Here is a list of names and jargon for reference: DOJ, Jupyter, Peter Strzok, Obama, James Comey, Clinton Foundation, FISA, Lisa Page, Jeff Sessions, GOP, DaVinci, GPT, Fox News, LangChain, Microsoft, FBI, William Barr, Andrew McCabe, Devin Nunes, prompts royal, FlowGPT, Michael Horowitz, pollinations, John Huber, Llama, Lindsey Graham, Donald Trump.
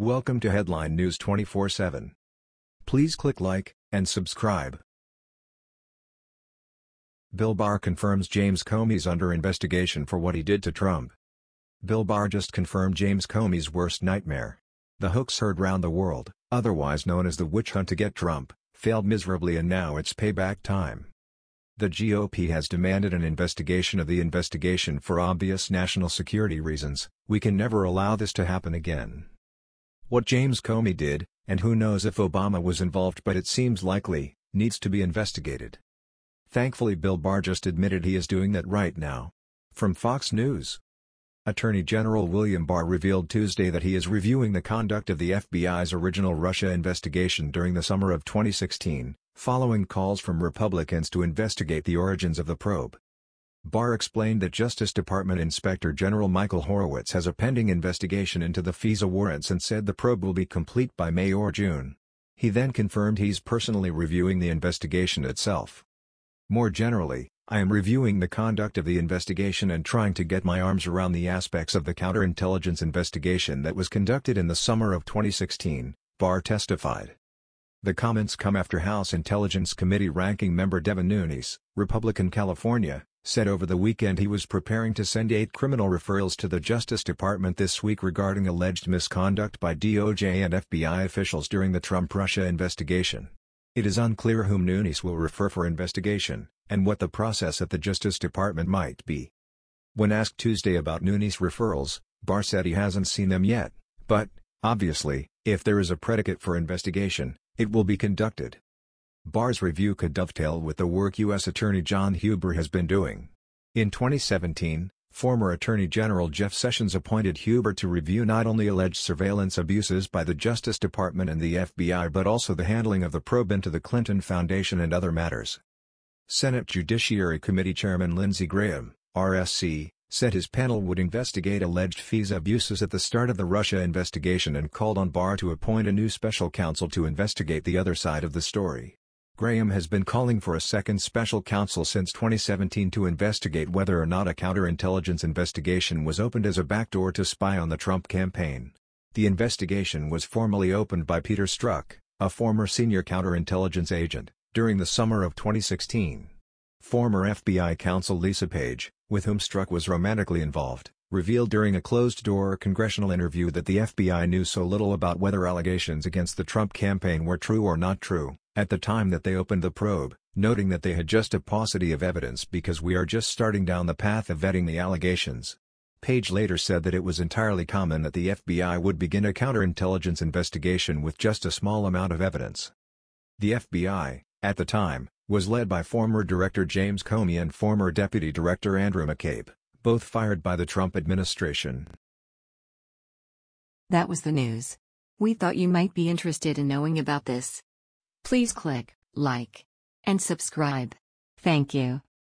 Welcome to Headline News 24/7. Please click like and subscribe. Bill Barr confirms James Comey's under investigation for what he did to Trump. Bill Barr just confirmed James Comey's worst nightmare. The hoax heard round the world, otherwise known as the witch hunt to get Trump, failed miserably and now it's payback time. The GOP has demanded an investigation of the investigation for obvious national security reasons. We can never allow this to happen again. What James Comey did, and who knows if Obama was involved but it seems likely, needs to be investigated. Thankfully Bill Barr just admitted he is doing that right now. From Fox News. Attorney General William Barr revealed Tuesday that he is reviewing the conduct of the FBI's original Russia investigation during the summer of 2016, following calls from Republicans to investigate the origins of the probe. Barr explained that Justice Department Inspector General Michael Horowitz has a pending investigation into the FISA warrants and said the probe will be complete by May or June. He then confirmed he's personally reviewing the investigation itself. More generally, I am reviewing the conduct of the investigation and trying to get my arms around the aspects of the counterintelligence investigation that was conducted in the summer of 2016, Barr testified. The comments come after House Intelligence Committee ranking member Devin Nunes, Republican California, said over the weekend he was preparing to send 8 criminal referrals to the Justice Department this week regarding alleged misconduct by DOJ and FBI officials during the Trump-Russia investigation. It is unclear whom Nunes will refer for investigation, and what the process at the Justice Department might be. When asked Tuesday about Nunes' referrals, Barr said he hasn't seen them yet, but, obviously, if there is a predicate for investigation, it will be conducted. Barr's review could dovetail with the work U.S. Attorney John Huber has been doing. In 2017, former Attorney General Jeff Sessions appointed Huber to review not only alleged surveillance abuses by the Justice Department and the FBI but also the handling of the probe into the Clinton Foundation and other matters. Senate Judiciary Committee Chairman Lindsey Graham, RSC, said his panel would investigate alleged FISA abuses at the start of the Russia investigation and called on Barr to appoint a new special counsel to investigate the other side of the story. Graham has been calling for a second special counsel since 2017 to investigate whether or not a counterintelligence investigation was opened as a backdoor to spy on the Trump campaign. The investigation was formally opened by Peter Strzok, a former senior counterintelligence agent, during the summer of 2016. Former FBI counsel Lisa Page, with whom Strzok was romantically involved, revealed during a closed-door congressional interview that the FBI knew so little about whether allegations against the Trump campaign were true or not true, at the time that they opened the probe, noting that they had just a paucity of evidence because we are just starting down the path of vetting the allegations. Page later said that it was entirely common that the FBI would begin a counterintelligence investigation with just a small amount of evidence. The FBI, at the time, was led by former Director James Comey and former Deputy Director Andrew McCabe, both fired by the Trump administration. That was the news. We thought you might be interested in knowing about this. Please click like and subscribe. Thank you.